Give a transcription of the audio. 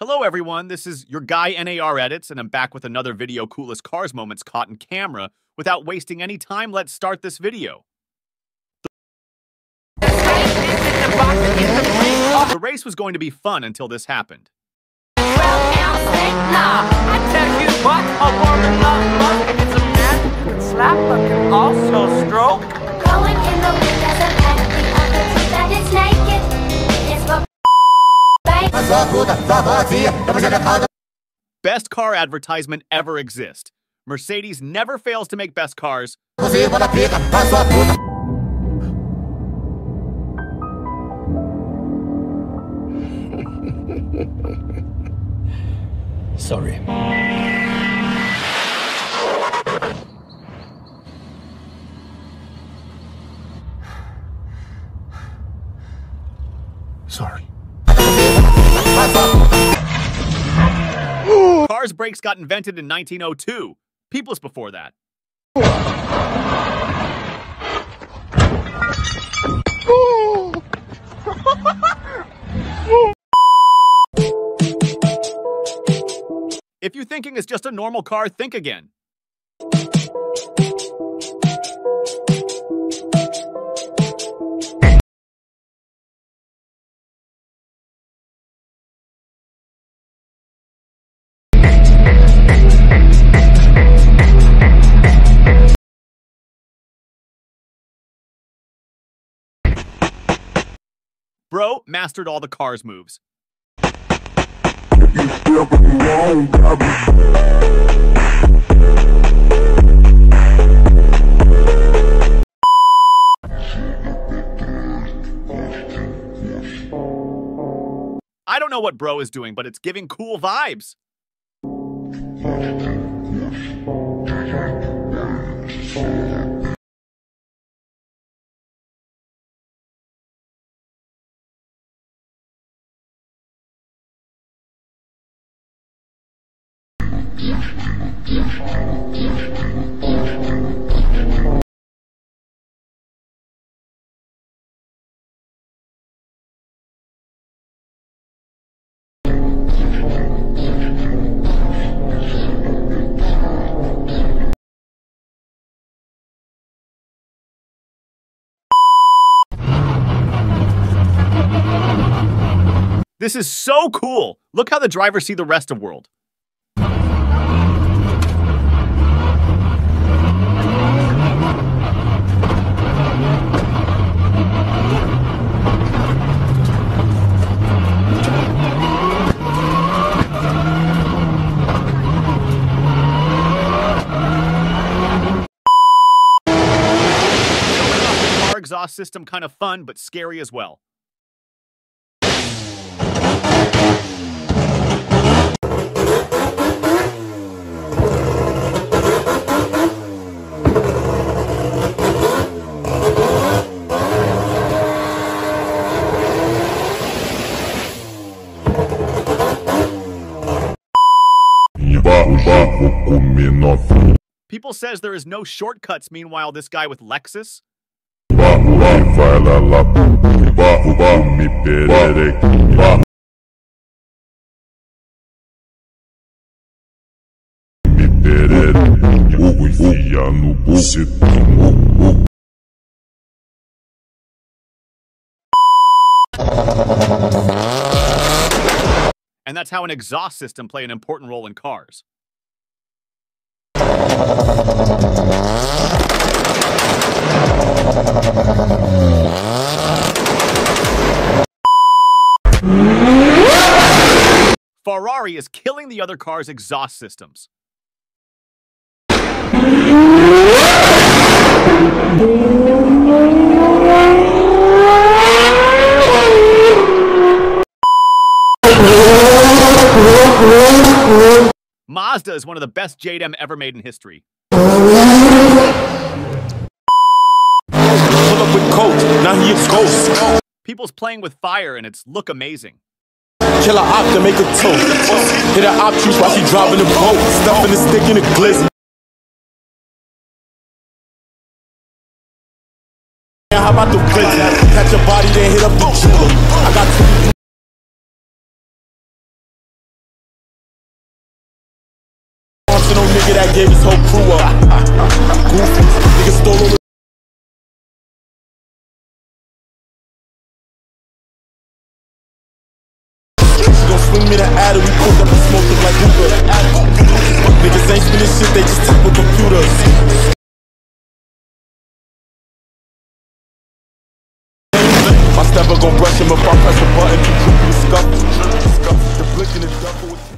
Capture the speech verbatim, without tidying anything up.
Hello everyone, this is your guy N A R Edits, and I'm back with another video coolest cars moments caught in camera. Without wasting any time, let's start this video. The race was going to be fun until this happened. Best car advertisement ever exist. Mercedes never fails to make best cars. Sorry. Sorry. Cars brakes got invented in nineteen oh two. People's before that. If you're thinking it's just a normal car, think again. Bro mastered all the car's moves. I don't know what bro is doing, but it's giving cool vibes. This is so cool. Look how the drivers see the rest of the world. Our exhaust system kind of fun, but scary as well. People says there is no shortcuts, meanwhile this guy with Lexus. And that's how an exhaust system plays an important role in cars. Ferrari is killing the other car's exhaust systems. Mazda is one of the best J D M ever made in history. People's playing with fire and it's look amazing. Killer op to make a toast. Hit an op troop while she driving a boat. Stuffing a stick in a glizzy. How about the glizzy? Catch your body, then hit up the trooper. I got two. nigga that gave his whole crew up. Goofy, nigga stole over. She gon' swing me the adder, we cooked up and smoked up like Uber. Niggas ain't spinning shit, they just type with computers. My stepper gon' brush him if I press a button, to droop and scuff. The blick in the duffel with